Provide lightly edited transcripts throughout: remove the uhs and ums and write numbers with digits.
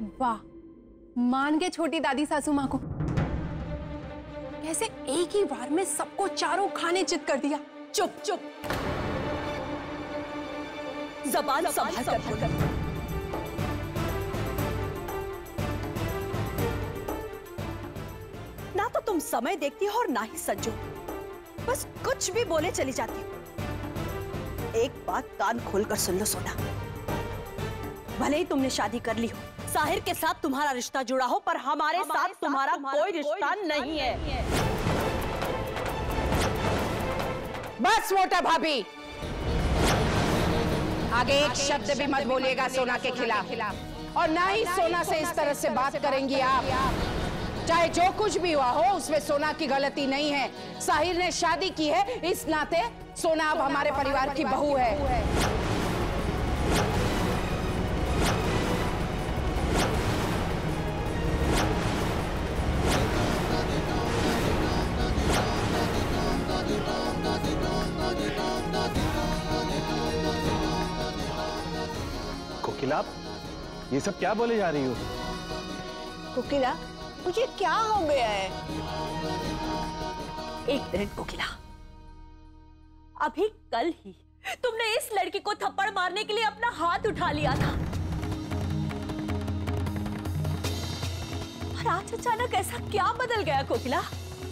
वाह, मान गए छोटी दादी सासू माँ को। कैसे एक ही बार में सबको चारों खाने चित कर दिया। चुप चुप, जबान संभाल कर। ना तो तुम समय देखती हो और ना ही संजो, बस कुछ भी बोले चली जाती हो। एक बात कान खोलकर सुन लो सोना, भले ही तुमने शादी कर ली हो, साहिर के साथ तुम्हारा रिश्ता जुड़ा हो, पर हमारे साथ तुम्हारा कोई रिश्ता नहीं है। बस मोटा भाभी, आगे एक शब्द भी मत बोलिएगा सोना के खिलाफ, और ना ही सोना से इस तरह से बात करेंगी आप। चाहे जो कुछ भी हुआ हो, उसमें सोना की गलती नहीं है। साहिर ने शादी की है, इस नाते सोना अब हमारे परिवार की बहू है। कोकिला, ये सब क्या बोले जा रही हो? कोकिला, मुझे क्या हो गया है? एक मिनट कोकिला, अभी कल ही तुमने इस लड़की को थप्पड़ मारने के लिए अपना हाथ उठा लिया था, और आज अचानक ऐसा क्या बदल गया कोकिला?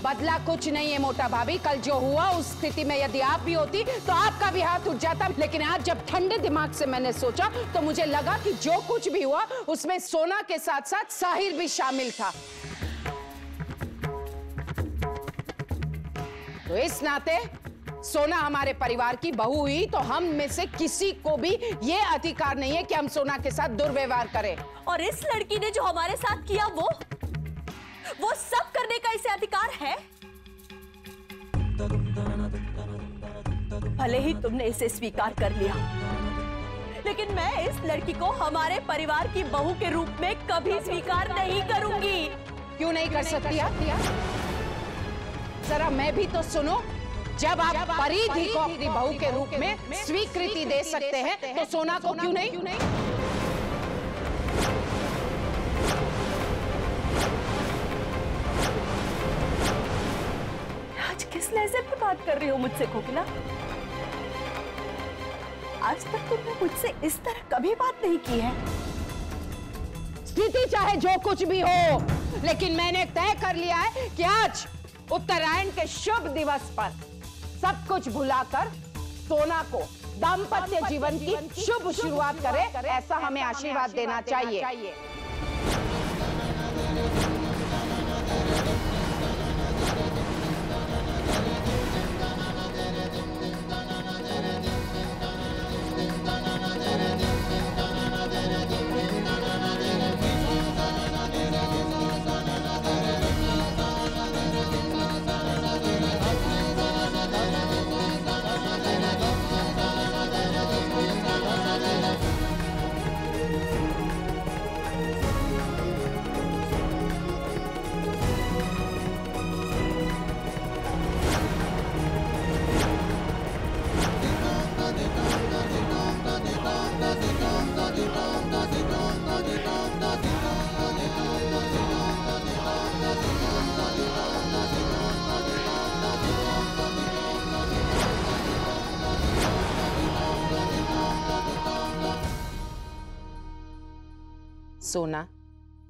बदला कुछ नहीं है मोटा भाभी। कल जो हुआ उस स्थिति में यदि आप भी होती तो आपका भी हाथ उठ जाता, लेकिन आज जब ठंडे दिमाग से मैंने सोचा तो मुझे लगा कि जो कुछ भी हुआ उसमें सोना के साथ साथ साहिर भी शामिल था, तो इस नाते सोना हमारे परिवार की बहू हुई, तो हम में से किसी को भी ये अधिकार नहीं है कि हम सोना के साथ दुर्व्यवहार करें। और इस लड़की ने जो हमारे साथ किया, वो सब करने का इसे अधिकार है। भले ही तुमने इसे स्वीकार कर लिया, लेकिन मैं इस लड़की को हमारे परिवार की बहू के रूप में कभी स्वीकार नहीं करूंगी। क्यों नहीं कर सकती आप? जरा मैं भी तो सुनो। जब आप परिधि को अपनी बहू के रूप में स्वीकृति दे सकते हैं, तो सोना को क्यों नहीं? किस लहजे पे बात कर रही हो मुझसे कोकिला? आज तक तुमने मुझसे इस तरह कभी बात नहीं की है। स्थिति चाहे जो कुछ भी हो, लेकिन मैंने तय कर लिया है कि आज उत्तरायण के शुभ दिवस पर सब कुछ भुलाकर सोना को दाम्पत्य जीवन की शुभ शुरुआत करें, ऐसा हमें आशीर्वाद देना चाहिए। सोना,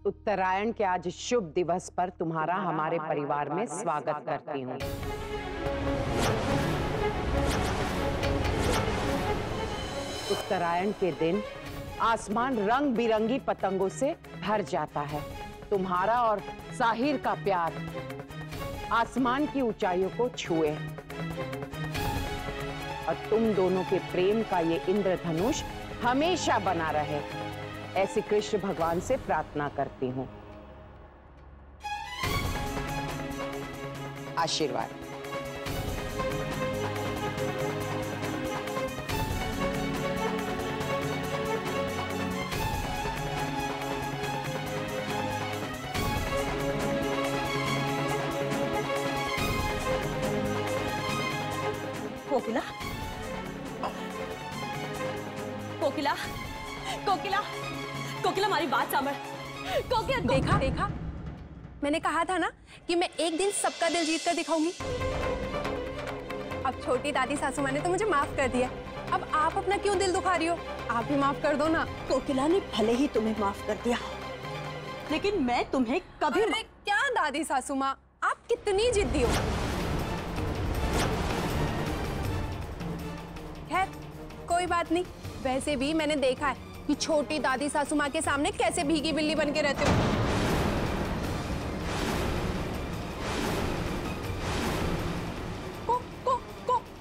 उत्तरायण के आज शुभ दिवस पर तुम्हारा हमारे परिवार में स्वागत करती हूँ। उत्तरायण के दिन आसमान रंग बिरंगी पतंगों से भर जाता है। तुम्हारा और साहिर का प्यार आसमान की ऊंचाइयों को छुए, और तुम दोनों के प्रेम का ये इंद्रधनुष हमेशा बना रहे, ऐसी कृष्ण भगवान से प्रार्थना करती हूँ। आशीर्वाद। कोकिला, कोकिला, कोकिला, कोकिला, हमारी बात समझ। देखा देखा, मैंने कहा था ना कि मैं एक दिन सबका दिल जीत कर दिखाऊंगी। अब छोटी दादी सासू माँ ने तो मुझे माफ कर दिया, अब आप अपना क्यों दिल दुखा रही हो? आप भी माफ कर दो ना। कोकिला ने भले ही तुम्हें माफ कर दिया, लेकिन मैं तुम्हें कभी क्या दादी सासू माँ, आप कितनी जिद्दी हो। खैर कोई बात नहीं, वैसे भी मैंने देखा है कि छोटी दादी सासू माँ के सामने कैसे भीगी बिल्ली बन के रहते हो।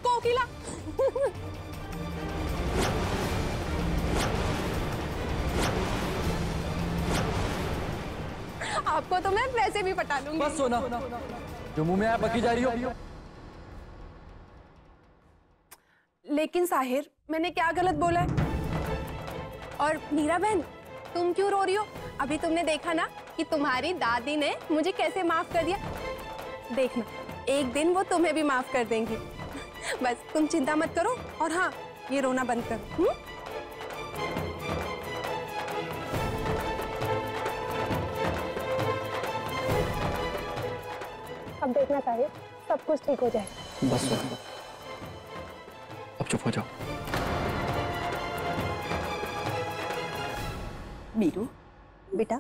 कोकिला आपको तो मैं वैसे भी पटा लूंगी। बस सोना, जो मुंह में आप बकी जा रही हो। लेकिन साहिर, मैंने क्या गलत बोला है? और मीरा बहन, तुम क्यों रो रही हो? अभी तुमने देखा ना कि तुम्हारी दादी ने मुझे कैसे माफ कर दिया। देखना, एक दिन वो तुम्हें भी माफ कर देंगे। बस तुम चिंता मत करो, और हाँ, ये रोना बंद करो। अब देखना साहिर, सब कुछ ठीक हो जाएगा। बस अब चुप हो जाओ। मीरू बेटा,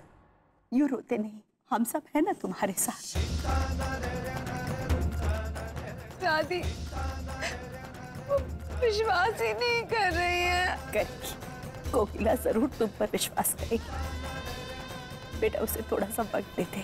यूं रोते नहीं, हम सब है ना तुम्हारे साथ। दादी विश्वास ही नहीं कर रही है। करेगी, कोकिला जरूर तुम पर विश्वास करेगी। बेटा उसे थोड़ा सा वक्त देते।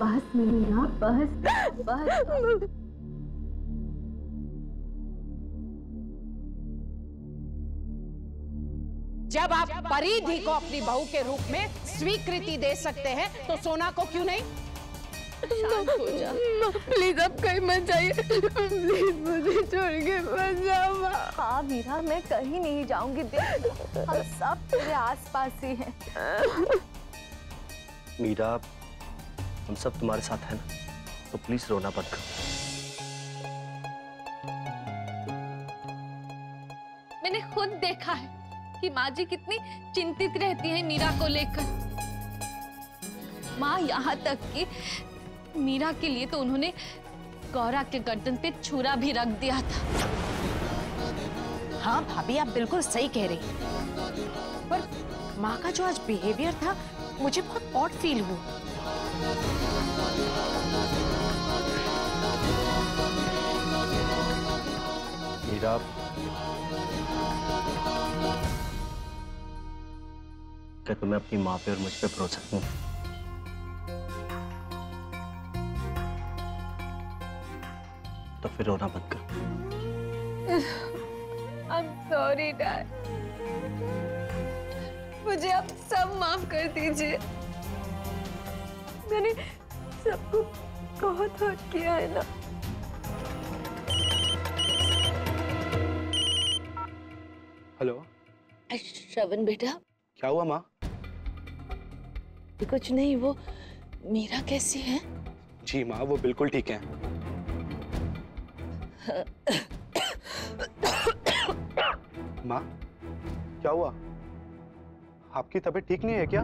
बस मीरा, बस बस। जब आप परिधि को अपनी बहू के रूप में स्वीकृति दे सकते हैं, तो सोना को क्यों नहीं? शांत हो जा। प्लीज अब कहीं मत जाइए, प्लीज मुझे छोड़ के मत जाओ। हाँ मीरा, मैं कहीं नहीं जाऊंगी। देख, हम सब तेरे आसपास ही हैं। मीरा, हम सब तुम्हारे साथ हैं ना, तो प्लीज रोना बंद करो। मैंने खुद देखा है कि माँ जी कितनी चिंतित रहती हैं मीरा को लेकर। माँ, यहाँ तक कि मीरा के लिए तो उन्होंने गौरा के गर्दन पे छुरा भी रख दिया था। हाँ भाभी, आप बिल्कुल सही कह रही हैं। पर माँ का जो आज बिहेवियर था, मुझे बहुत ऑड फील हुआ। मीरा, क्या तुम्हें अपनी माँ पे और मुझ पे भरोसा नहीं? तो फिर रोना मत करो। I'm sorry डैड, मुझे आप सब माफ कर दीजिए। मैंने सबको बहुत हर्ट किया है ना। हेलो श्रवण बेटा, क्या हुआ माँ? कुछ नहीं, वो मीरा कैसी है? जी माँ, वो बिल्कुल ठीक है। माँ क्या हुआ, आपकी तबीयत ठीक नहीं है क्या?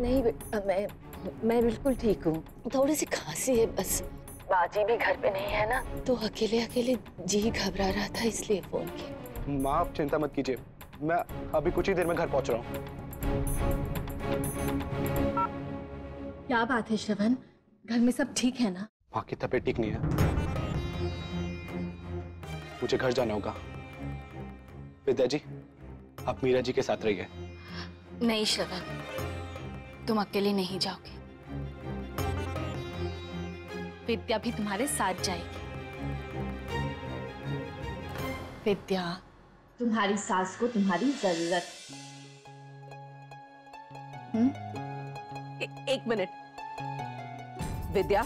नहीं मैं बिल्कुल ठीक हूँ, थोड़ी सी खांसी है बस। बाजी भी घर पे नहीं है ना, तो अकेले अकेले जी घबरा रहा था, इसलिए फोन किया। माँ आप चिंता मत कीजिए, मैं अभी कुछ ही देर में घर पहुँच रहा हूँ। क्या बात है श्रवण, घर में सब ठीक है ना? माँ की तबीयत ठीक नहीं है, मुझे घर जाना होगा। विद्या जी, आप मीरा जी के साथ रहिए। नहीं श्रवण, तुम अकेले नहीं जाओगे, विद्या भी तुम्हारे साथ जाएगी। विद्या, तुम्हारी सास को तुम्हारी जरूरत। एक मिनट विद्या,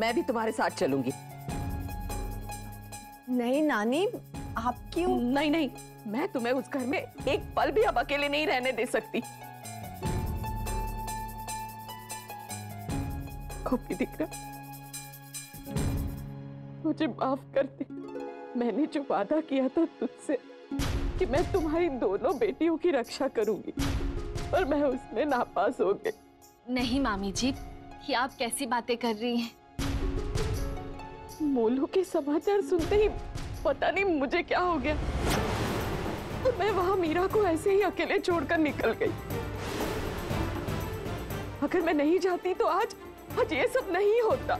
मैं भी तुम्हारे साथ चलूंगी। नहीं नानी, आप क्यों? नहीं नहीं, मैं तुम्हें उस घर में एक पल भी अब अकेले नहीं रहने दे सकती। गोपी दिकरा, मुझे माफ कर दे। मैंने जो वादा किया था तुझसे कि मैं तुम्हारी दोनों बेटियों की रक्षा करूंगी, पर मैं उसमें नापास हो गई। नहीं मामी जी, कि आप कैसी बातें कर रही हैं? मोलू के समाचार सुनते ही पता नहीं मुझे क्या हो गया, तो मैं वहां मीरा को ऐसे ही अकेले छोड़कर निकल गई। अगर मैं नहीं जाती तो आज ये सब नहीं होता।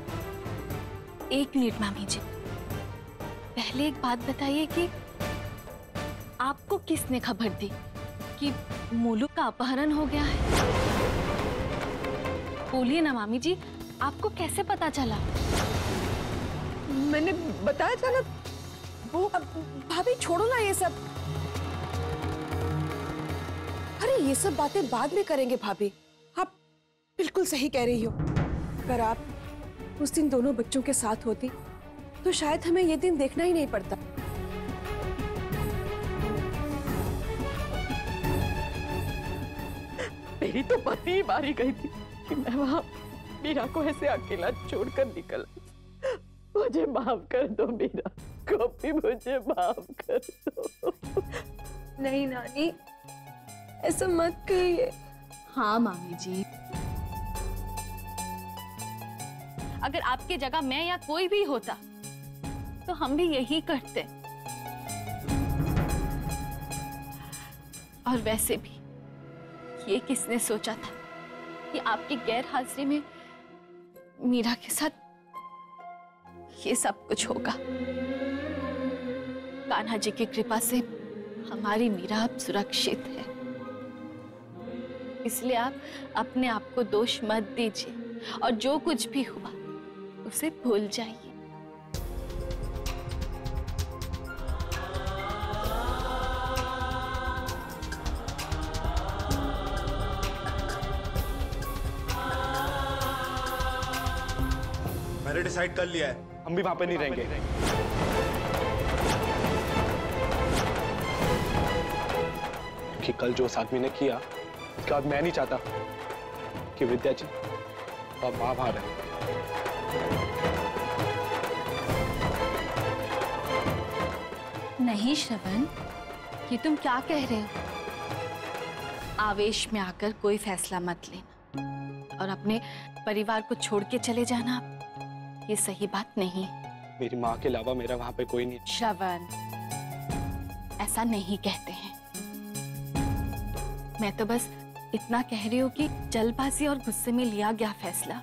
एक मिनट मामी जी, पहले एक बात बताइए कि आपको किसने खबर दी कि मोलू का अपहरण हो गया है? बोलिए ना मामी जी, आपको कैसे पता चला? मैंने बताया था ना। वो अब भाभी छोड़ो ना ये सब। अरे ये सब बातें बाद में करेंगे भाभी, आप बिल्कुल सही कह रही हो। अगर आप उस दिन दोनों बच्चों के साथ होती तो शायद हमें ये दिन देखना ही नहीं पड़ता। मेरी तो पति मारी गई थी कि मैं वहां मीरा को ऐसे अकेला छोड़कर निकल। मुझे माफ कर दो मीरा, गोपी मुझे माफ कर दो। नहीं नानी, ऐसा मत कहिए। हाँ मामी जी, अगर आपके जगह मैं या कोई भी होता तो हम भी यही करते। और वैसे भी ये किसने सोचा था कि आपकी गैर हाजिरी में मीरा के साथ ये सब कुछ होगा। कान्हा जी की कृपा से हमारी मीरा अब सुरक्षित है, इसलिए आप अपने आप को दोष मत दीजिए और जो कुछ भी हुआ उसे भूल जाइए। मैंने डिसाइड कर लिया है, हम भी वहां पे नहीं रहेंगे। क्योंकि कल जो उस आदमी ने किया, उसके बाद मैं नहीं चाहता कि विद्या जी और मां वहां रहे। नहीं श्रवण, ये तुम क्या कह रहे हो? आवेश में आकर कोई फैसला मत लेना और अपने परिवार को छोड़ के चले जाना, ये सही बात नहीं। मेरी माँ के अलावा मेरा वहाँ पे कोई नहीं। श्रवण, ऐसा नहीं कहते हैं। मैं तो बस इतना कह रही हूँ कि जल्दबाजी और गुस्से में लिया गया फैसला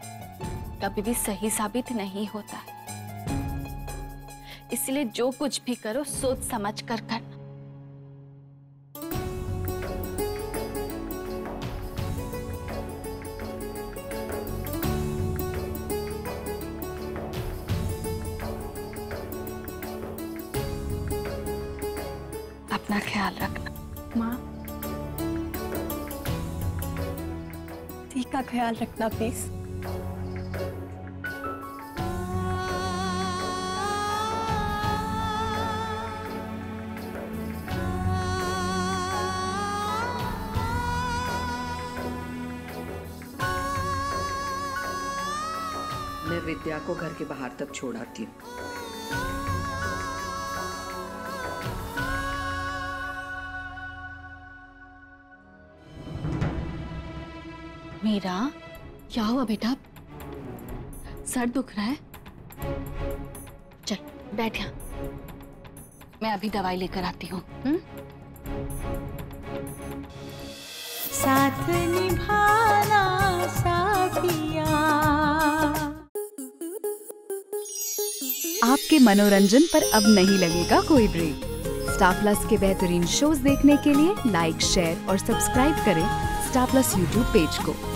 कभी भी सही साबित नहीं होता है। इसलिए जो कुछ भी करो सोच समझ कर करना। अपना ख्याल रखना माँ। दी का ख्याल रखना प्लीज। मैं विद्या को घर के बाहर तक छोड़ आती हूँ। मीरा, क्या हुआ बेटा? सर दुख रहा है? चल बैठ यहाँ, मैं अभी दवाई लेकर आती हूँ। साथ निभाना साथिया। आपके मनोरंजन पर अब नहीं लगेगा कोई ब्रेक। स्टार प्लस के बेहतरीन शोज देखने के लिए लाइक, शेयर और सब्सक्राइब करें स्टार प्लस यूट्यूब पेज को।